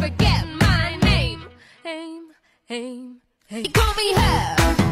forget my name. You call me her.